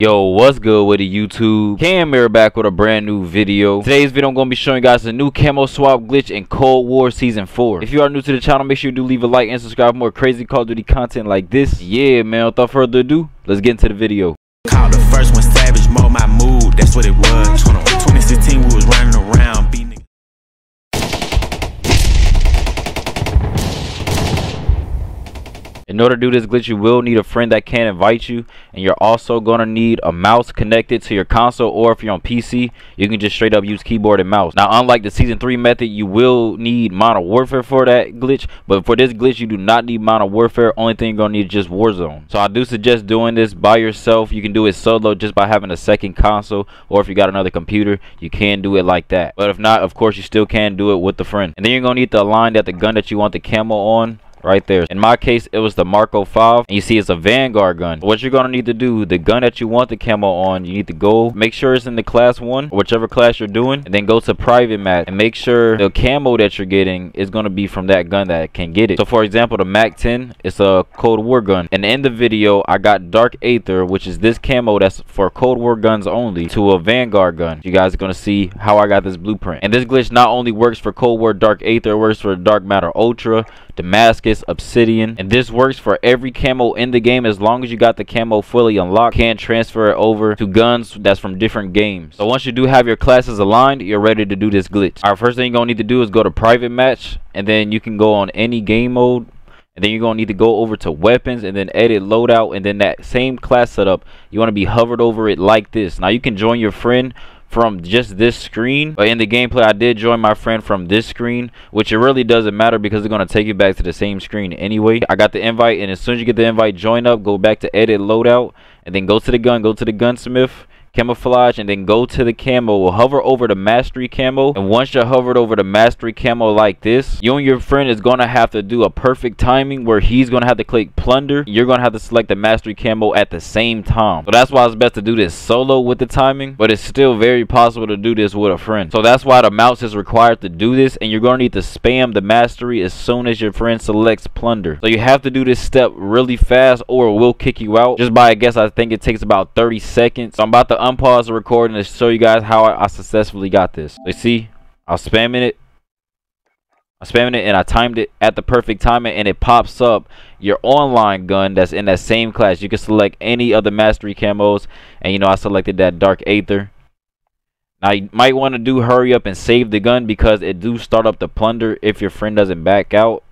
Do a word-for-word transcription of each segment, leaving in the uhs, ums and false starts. Yo, what's good with the YouTube? K M here back with a brand new video. Today's video I'm going to be showing you guys the new camo swap glitch in Cold War Season four. If you are new to the channel, make sure you do leave a like and subscribe for more crazy Call of Duty content like this. Yeah, man, without further ado, let's get into the video. Call the first one Savage, mold my mood, that's what it was. twenty sixteen, we was running around, beating it. In order to do this glitch, you will need a friend that can invite you, and you're also going to need a mouse connected to your console, or if you're on P C, you can just straight up use keyboard and mouse. Now, unlike the Season three method, you will need Modern Warfare for that glitch, but for this glitch, you do not need Modern Warfare. Only thing you're going to need is just Warzone. So I do suggest doing this by yourself. You can do it solo just by having a second console, or if you got another computer, you can do it like that. But if not, of course, you still can do it with the friend. And then you're going to need to align that the gun that you want the camo on. Right there. In my case, it was the Marco five, and you see it's a Vanguard gun. What you're going to need to do, the gun that you want the camo on, you need to go make sure it's in the class one, or whichever class you're doing, and then go to private match and make sure the camo that you're getting is going to be from that gun that can get it. So for example, the mac ten, it's a Cold War gun, and in the video I got Dark Aether, which is this camo that's for Cold War guns only, to a Vanguard gun. You guys are going to see how I got this blueprint. And this glitch not only works for Cold War Dark Aether, it works for Dark Matter Ultra, Damascus, Obsidian, and this works for every camo in the game. As long as you got the camo fully unlocked, can transfer it over to guns that's from different games. So once you do have your classes aligned, you're ready to do this glitch. All right, first thing you're gonna need to do is go to private match, and then you can go on any game mode, and then you're gonna need to go over to weapons, and then edit loadout, and then that same class setup, you want to be hovered over it like this. Now you can join your friend from just this screen, but in the gameplay I did join my friend from this screen, which it really doesn't matter because they're going to take you back to the same screen anyway. I got the invite, and as soon as you get the invite, join up, go back to edit loadout, and then go to the gun, go to the gunsmith camouflage, and then go to the camo. We'll hover over the mastery camo, and once you're hovered over the mastery camo like this, you and your friend is going to have to do a perfect timing where he's going to have to click plunder, you're going to have to select the mastery camo at the same time. So that's why it's best to do this solo with the timing, but it's still very possible to do this with a friend. So that's why the mouse is required to do this, and you're going to need to spam the mastery as soon as your friend selects plunder. So you have to do this step really fast, or it will kick you out. Just by a guess, I think it takes about thirty seconds. So I'm about to unpause the recording to show you guys how I, I successfully got this. You see, I'm spamming it. I'm spamming it, and I timed it at the perfect timing, and it pops up your online gun that's in that same class. You can select any other mastery camos, and you know I selected that Dark Aether. Now you might want to do hurry up and save the gun because it do start up the plunder if your friend doesn't back out.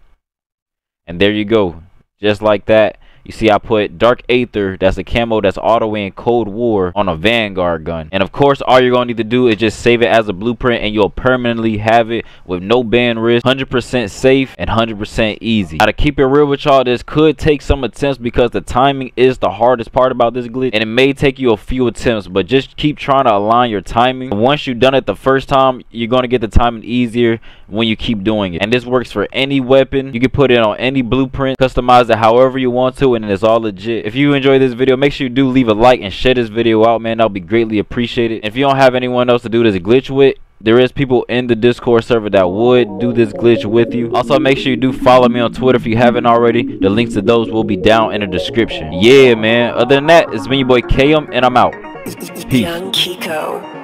And there you go, just like that. You see, I put Dark Aether, that's a camo that's all the way in Cold War, on a Vanguard gun. And of course, all you're going to need to do is just save it as a blueprint, and you'll permanently have it with no ban risk, one hundred percent safe, and one hundred percent easy. Now, to keep it real with y'all, this could take some attempts because the timing is the hardest part about this glitch, and it may take you a few attempts, but just keep trying to align your timing. Once you've done it the first time, you're going to get the timing easier when you keep doing it. And this works for any weapon. You can put it on any blueprint, customize it however you want to, and it's all legit. If you enjoyed this video, make sure you do leave a like and share this video out, man. That'll be greatly appreciated. If you don't have anyone else to do this glitch with, there is people in the Discord server that would do this glitch with you. Also, make sure you do follow me on Twitter if you haven't already. The links to those will be down in the description. Yeah, man. Other than that, it's been your boy K M, and I'm out. Peace.